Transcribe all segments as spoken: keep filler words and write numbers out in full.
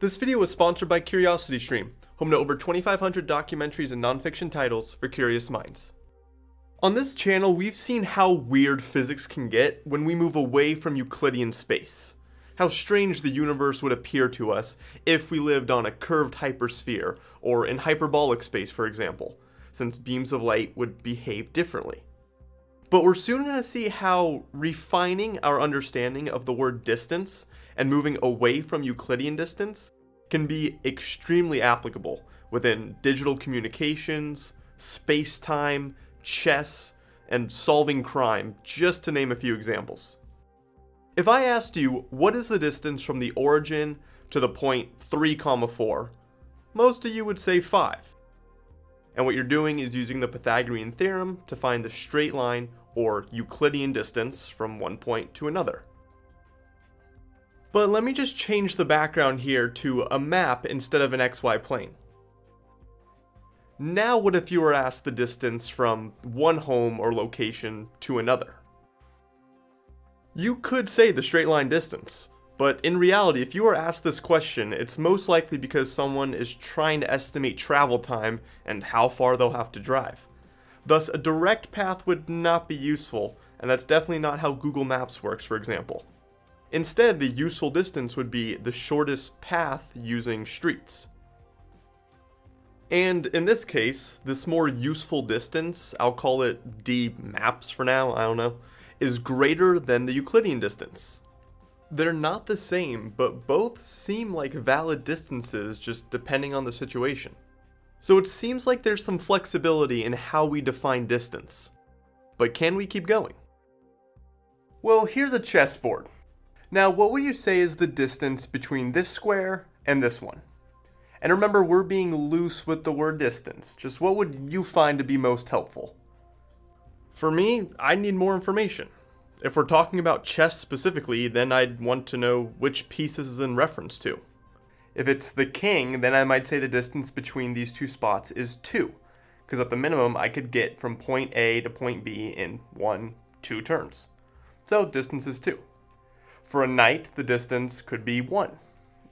This video was sponsored by CuriosityStream, home to over twenty-five hundred documentaries and nonfiction titles for curious minds. On this channel, we've seen how weird physics can get when we move away from Euclidean space. How strange the universe would appear to us if we lived on a curved hypersphere, or in hyperbolic space for example, since beams of light would behave differently. But we're soon going to see how refining our understanding of the word distance and moving away from Euclidean distance can be extremely applicable within digital communications, space-time, chess, and solving crime, just to name a few examples. If I asked you, what is the distance from the origin to the point three, four, most of you would say five. And what you're doing is using the Pythagorean theorem to find the straight line or Euclidean distance from one point to another. But let me just change the background here to a map instead of an X Y plane. Now what if you were asked the distance from one home or location to another? You could say the straight line distance, but in reality if you were asked this question, it's most likely because someone is trying to estimate travel time and how far they'll have to drive. Thus a direct path would not be useful, and that's definitely not how Google Maps works, for example. Instead, the useful distance would be the shortest path using streets. And in this case, this more useful distance, I'll call it D maps for now, I don't know, is greater than the Euclidean distance. They're not the same, but both seem like valid distances just depending on the situation. So it seems like there's some flexibility in how we define distance. But can we keep going? Well, here's a chessboard. Now, what would you say is the distance between this square and this one? And remember, we're being loose with the word distance. Just what would you find to be most helpful? For me, I need more information. If we're talking about chess specifically, then I'd want to know which piece this is in reference to. If it's the king, then I might say the distance between these two spots is two, because at the minimum, I could get from point A to point B in one, two turns. So distance is two. For a knight, the distance could be one,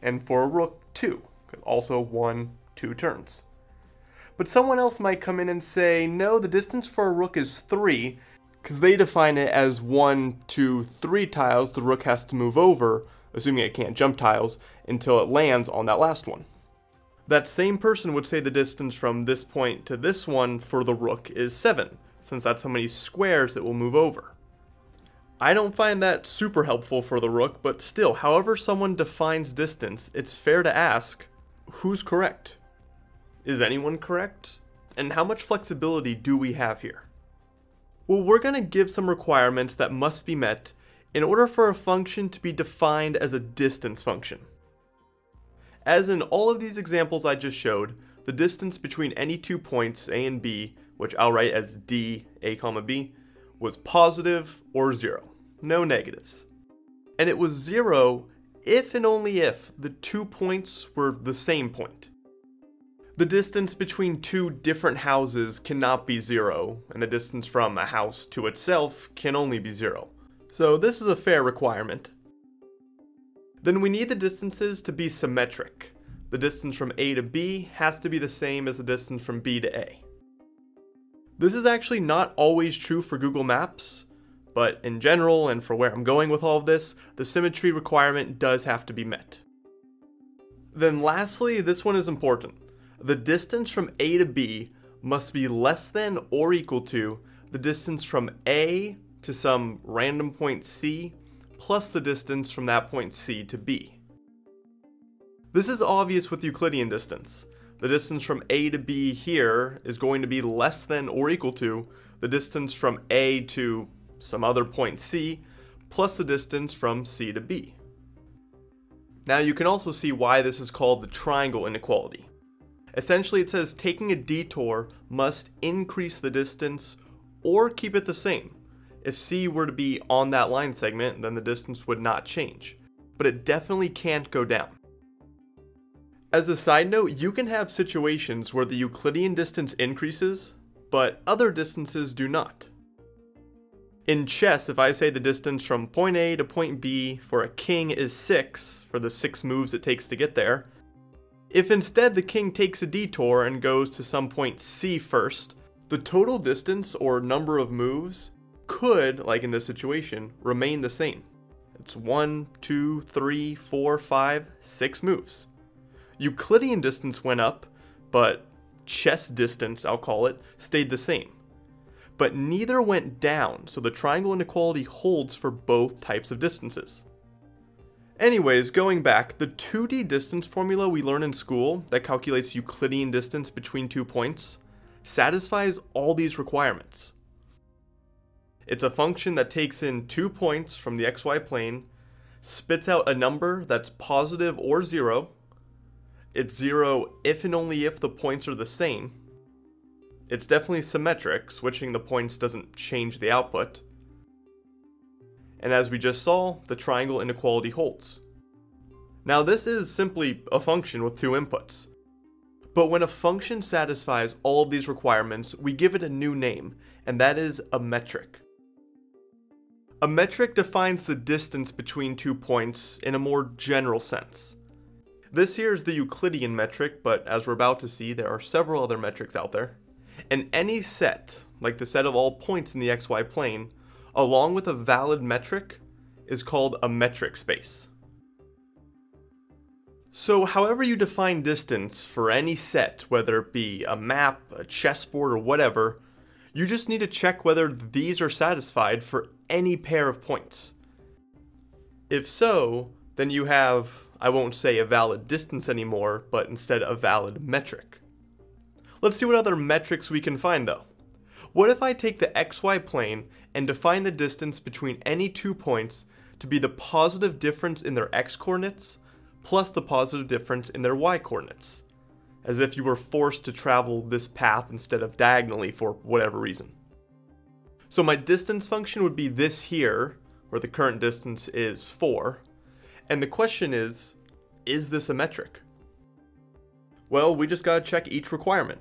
and for a rook, two, also one, two turns. But someone else might come in and say, no, the distance for a rook is three, because they define it as one, two, three tiles the rook has to move over, assuming it can't jump tiles, until it lands on that last one. That same person would say the distance from this point to this one for the rook is seven, since that's how many squares it will move over. I don't find that super helpful for the rook, but still, however someone defines distance, it's fair to ask, who's correct? Is anyone correct? And how much flexibility do we have here? Well, we're going to give some requirements that must be met in order for a function to be defined as a distance function. As in all of these examples I just showed, the distance between any two points, A and B, which I'll write as D, A comma B, was positive or zero, no negatives. And it was zero if and only if the two points were the same point. The distance between two different houses cannot be zero, and the distance from a house to itself can only be zero. So this is a fair requirement. Then we need the distances to be symmetric. The distance from A to B has to be the same as the distance from B to A. This is actually not always true for Google Maps, but in general, and for where I'm going with all of this, the symmetry requirement does have to be met. Then lastly, this one is important. The distance from A to B must be less than or equal to the distance from A to some random point C, plus the distance from that point C to B. This is obvious with Euclidean distance. The distance from A to B here is going to be less than or equal to the distance from A to some other point C, plus the distance from C to B. Now you can also see why this is called the triangle inequality. Essentially it says taking a detour must increase the distance or keep it the same. If C were to be on that line segment, then the distance would not change, but it definitely can't go down. As a side note, you can have situations where the Euclidean distance increases, but other distances do not. In chess, if I say the distance from point A to point B for a king is six, for the six moves it takes to get there, If instead the king takes a detour and goes to some point C first, the total distance or number of moves could, like in this situation, remain the same. It's one, two, three, four, five, six moves. Euclidean distance went up, but chess distance, I'll call it, stayed the same. But neither went down, so the triangle inequality holds for both types of distances. Anyways, going back, the two D distance formula we learn in school that calculates Euclidean distance between two points satisfies all these requirements. It's a function that takes in two points from the x y plane, spits out a number that's positive or zero. It's zero if and only if the points are the same. It's definitely symmetric, switching the points doesn't change the output. And as we just saw, the triangle inequality holds. Now this is simply a function with two inputs. But when a function satisfies all of these requirements, we give it a new name, and that is a metric. A metric defines the distance between two points in a more general sense. This here is the Euclidean metric, but as we're about to see, there are several other metrics out there. And any set, like the set of all points in the x y plane, along with a valid metric, is called a metric space. So however you define distance for any set, whether it be a map, a chessboard, or whatever, you just need to check whether these are satisfied for any pair of points. If so, then you have, I won't say a valid distance anymore, but instead a valid metric. Let's see what other metrics we can find though. What if I take the x y plane and define the distance between any two points to be the positive difference in their x coordinates plus the positive difference in their y coordinates, as if you were forced to travel this path instead of diagonally for whatever reason. So my distance function would be this here, where the current distance is four, and the question is, is this a metric? Well, we just gotta check each requirement.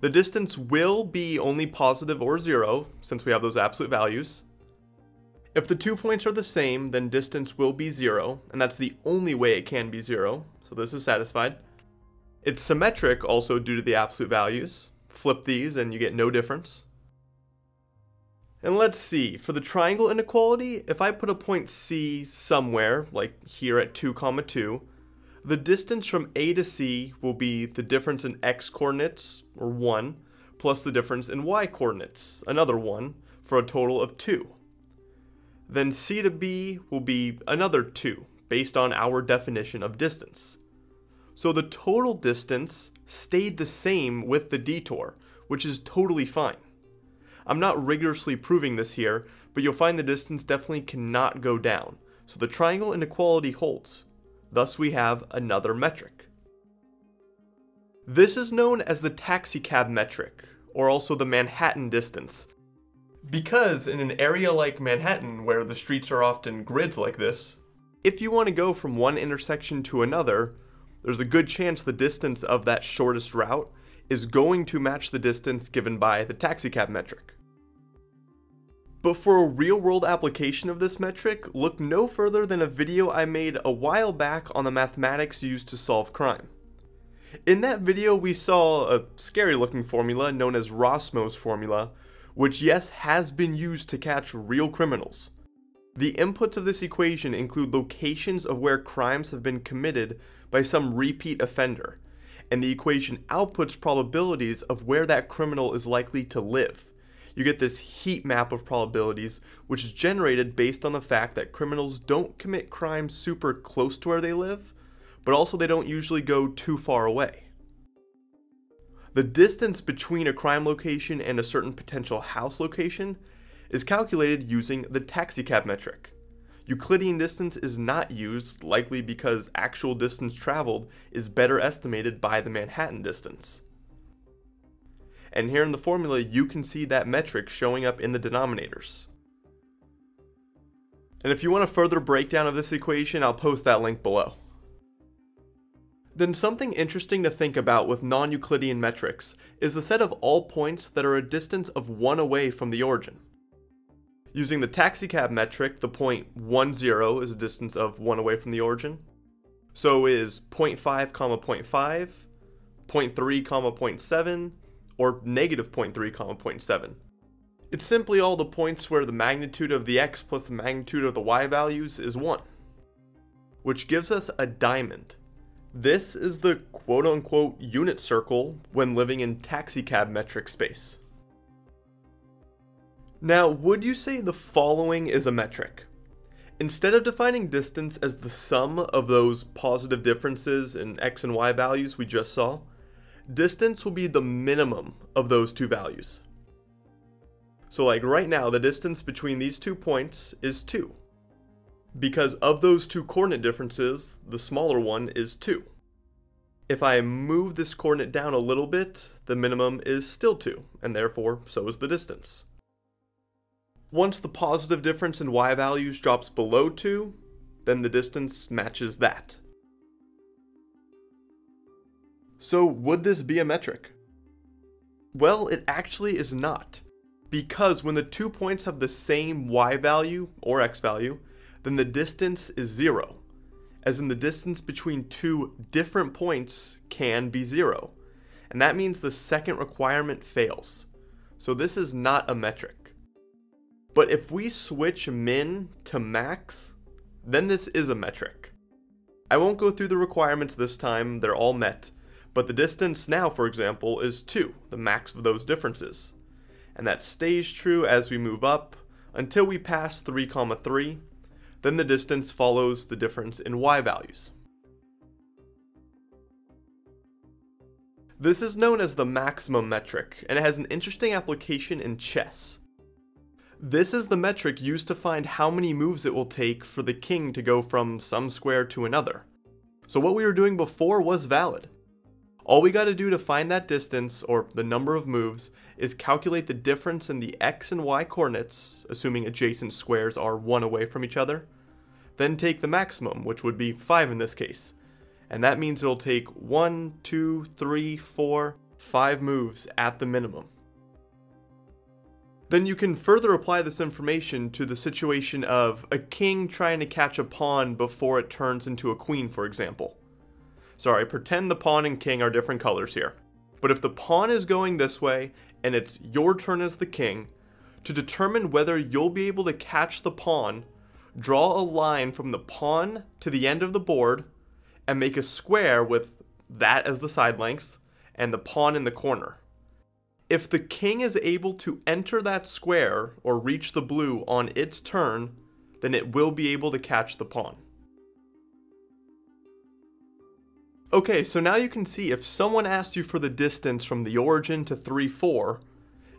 The distance will be only positive or zero, since we have those absolute values. If the two points are the same, then distance will be zero, and that's the only way it can be zero, so this is satisfied. It's symmetric also due to the absolute values. Flip these and you get no difference. And let's see, for the triangle inequality, if I put a point C somewhere, like here at two comma two, the distance from A to C will be the difference in x coordinates, or one, plus the difference in y coordinates, another one, for a total of two. Then C to B will be another two, based on our definition of distance. So the total distance stayed the same with the detour, which is totally fine. I'm not rigorously proving this here, but you'll find the distance definitely cannot go down, so the triangle inequality holds. Thus we have another metric. This is known as the taxicab metric, or also the Manhattan distance, because in an area like Manhattan, where the streets are often grids like this, if you want to go from one intersection to another, there's a good chance the distance of that shortest route is going to match the distance given by the taxicab metric. But for a real-world application of this metric, look no further than a video I made a while back on the mathematics used to solve crime. In that video, we saw a scary-looking formula known as Rossmo's formula, which yes, has been used to catch real criminals. The inputs of this equation include locations of where crimes have been committed by some repeat offender, and the equation outputs probabilities of where that criminal is likely to live. You get this heat map of probabilities, which is generated based on the fact that criminals don't commit crimes super close to where they live, but also they don't usually go too far away. The distance between a crime location and a certain potential house location is calculated using the taxicab metric. Euclidean distance is not used, likely because actual distance traveled is better estimated by the Manhattan distance. And here in the formula, you can see that metric showing up in the denominators. And if you want a further breakdown of this equation, I'll post that link below. Then something interesting to think about with non-Euclidean metrics is the set of all points that are a distance of one away from the origin. Using the taxicab metric, the point one, zero is a distance of one away from the origin. So is zero point five comma zero point five, zero point three comma zero point seven, or negative zero point three comma zero point seven? It's simply all the points where the magnitude of the x plus the magnitude of the y values is one, which gives us a diamond. This is the quote-unquote unit circle when living in taxicab metric space. Now, would you say the following is a metric? Instead of defining distance as the sum of those positive differences in x and y values we just saw, distance will be the minimum of those two values. So like right now, the distance between these two points is two. Because of those two coordinate differences, the smaller one is two. If I move this coordinate down a little bit, the minimum is still two, and therefore so is the distance. Once the positive difference in y values drops below two, then the distance matches that. So would this be a metric? Well, it actually is not, because when the two points have the same y value or x value, then the distance is zero, as in the distance between two different points can be zero. And that means the second requirement fails. So this is not a metric. But if we switch min to max, then this is a metric. I won't go through the requirements this time, they're all met, but the distance now, for example, is two, the max of those differences. And that stays true as we move up until we pass three comma three. Then the distance follows the difference in y values. This is known as the maximum metric, and it has an interesting application in chess. This is the metric used to find how many moves it will take for the king to go from some square to another. So what we were doing before was valid. All we got to do to find that distance, or the number of moves, is calculate the difference in the x and y coordinates, assuming adjacent squares are one away from each other, then take the maximum, which would be five in this case, and that means it'll take one, two, three, four, five moves at the minimum. Then you can further apply this information to the situation of a king trying to catch a pawn before it turns into a queen, for example. Sorry, pretend the pawn and king are different colors here. But if the pawn is going this way, and it's your turn as the king, to determine whether you'll be able to catch the pawn, draw a line from the pawn to the end of the board, and make a square with that as the side lengths, and the pawn in the corner. If the king is able to enter that square, or reach the blue on its turn, then it will be able to catch the pawn. Okay, so now you can see if someone asked you for the distance from the origin to three, four,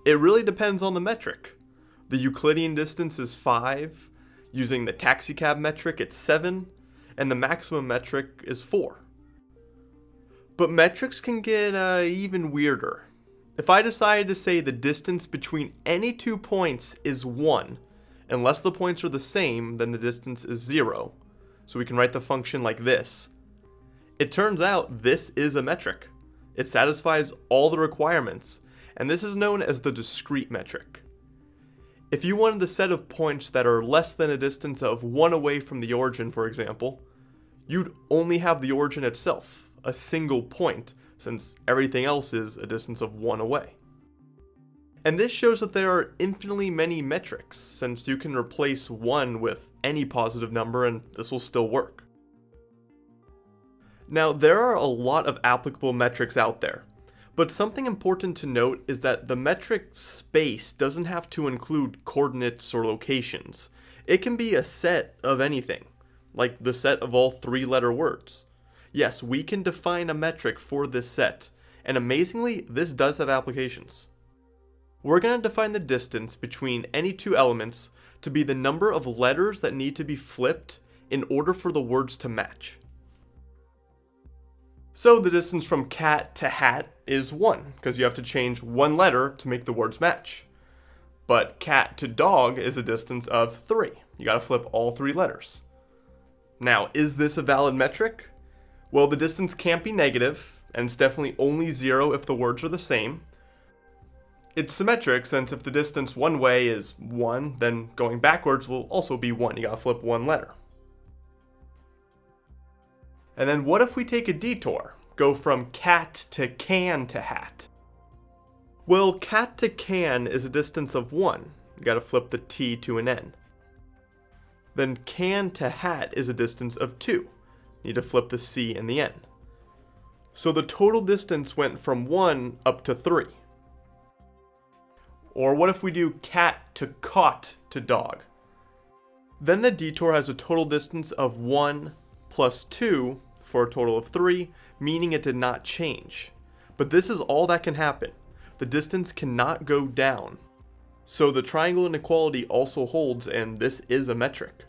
it really depends on the metric. The Euclidean distance is five, using the taxicab metric it's seven, and the maximum metric is four. But metrics can get uh, even weirder. If I decided to say the distance between any two points is one, unless the points are the same, then the distance is zero. So we can write the function like this. It turns out this is a metric. It satisfies all the requirements, and this is known as the discrete metric. If you wanted the set of points that are less than a distance of one away from the origin, for example, you'd only have the origin itself, a single point, since everything else is a distance of one away. And this shows that there are infinitely many metrics, since you can replace one with any positive number and this will still work. Now, there are a lot of applicable metrics out there, but something important to note is that the metric space doesn't have to include coordinates or locations. It can be a set of anything, like the set of all three-letter words. Yes, we can define a metric for this set, and amazingly, this does have applications. We're going to define the distance between any two elements to be the number of letters that need to be flipped in order for the words to match. So the distance from cat to hat is one, because you have to change one letter to make the words match. But cat to dog is a distance of three. You gotta flip all three letters. Now, is this a valid metric? Well, the distance can't be negative, and it's definitely only zero if the words are the same. It's symmetric, since if the distance one way is one, then going backwards will also be one. You gotta flip one letter. And then what if we take a detour? Go from cat to can to hat. Well, cat to can is a distance of one. You gotta flip the T to an N. Then can to hat is a distance of two. Need to flip the C and the N. So the total distance went from one up to three. Or what if we do cat to caught to dog? Then the detour has a total distance of one plus two for a total of three, meaning it did not change. But this is all that can happen. The distance cannot go down. So the triangle inequality also holds, and this is a metric.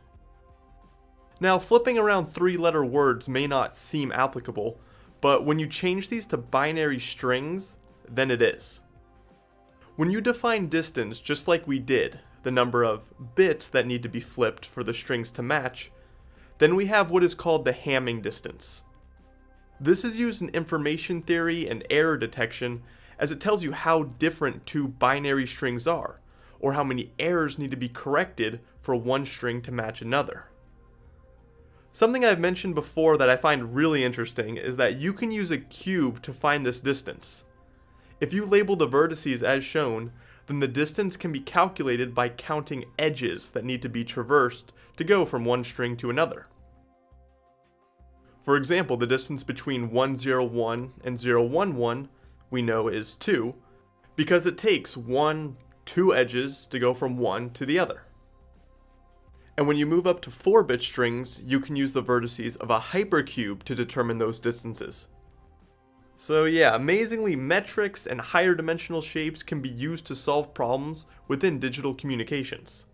Now, flipping around three-letter words may not seem applicable, but when you change these to binary strings, then it is. When you define distance just like we did, the number of bits that need to be flipped for the strings to match, then we have what is called the Hamming distance. This is used in information theory and error detection, as it tells you how different two binary strings are, or how many errors need to be corrected for one string to match another. Something I've mentioned before that I find really interesting is that you can use a cube to find this distance. If you label the vertices as shown, then the distance can be calculated by counting edges that need to be traversed to go from one string to another. For example, the distance between one zero one and zero one one we know is two, because it takes one, two edges to go from one to the other. And when you move up to four-bit strings, you can use the vertices of a hypercube to determine those distances. So yeah, amazingly, metrics and higher dimensional shapes can be used to solve problems within digital communications.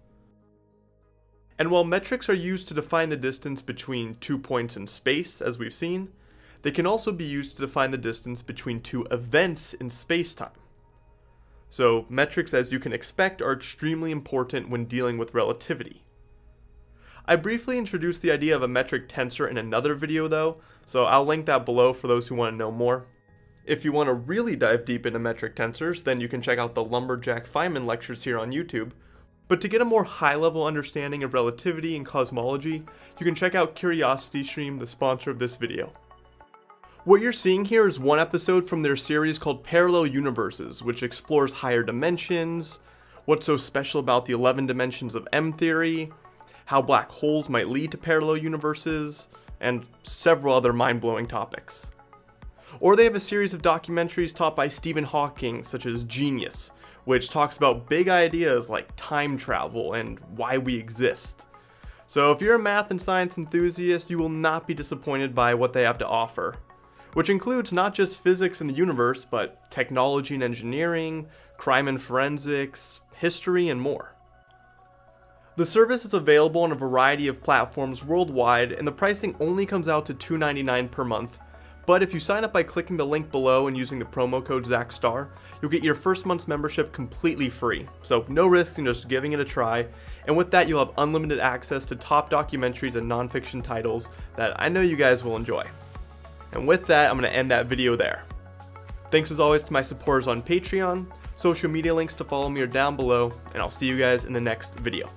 And while metrics are used to define the distance between two points in space, as we've seen, they can also be used to define the distance between two events in space-time. So metrics, as you can expect, are extremely important when dealing with relativity. I briefly introduced the idea of a metric tensor in another video though, so I'll link that below for those who want to know more. If you want to really dive deep into metric tensors, then you can check out the Lumberjack Feynman lectures here on YouTube. But to get a more high-level understanding of relativity and cosmology, you can check out CuriosityStream, the sponsor of this video. What you're seeing here is one episode from their series called Parallel Universes, which explores higher dimensions, what's so special about the eleven dimensions of M-theory, how black holes might lead to parallel universes, and several other mind-blowing topics. Or they have a series of documentaries taught by Stephen Hawking, such as Genius, which talks about big ideas like time travel and why we exist. So if you're a math and science enthusiast, you will not be disappointed by what they have to offer, which includes not just physics and the universe, but technology and engineering, crime and forensics, history, and more. The service is available on a variety of platforms worldwide, and the pricing only comes out to two ninety-nine per month, but if you sign up by clicking the link below and using the promo code ZachStar, you'll get your first month's membership completely free, so no risk in just giving it a try, and with that you'll have unlimited access to top documentaries and nonfiction titles that I know you guys will enjoy. And with that, I'm going to end that video there. Thanks as always to my supporters on Patreon, social media links to follow me are down below, and I'll see you guys in the next video.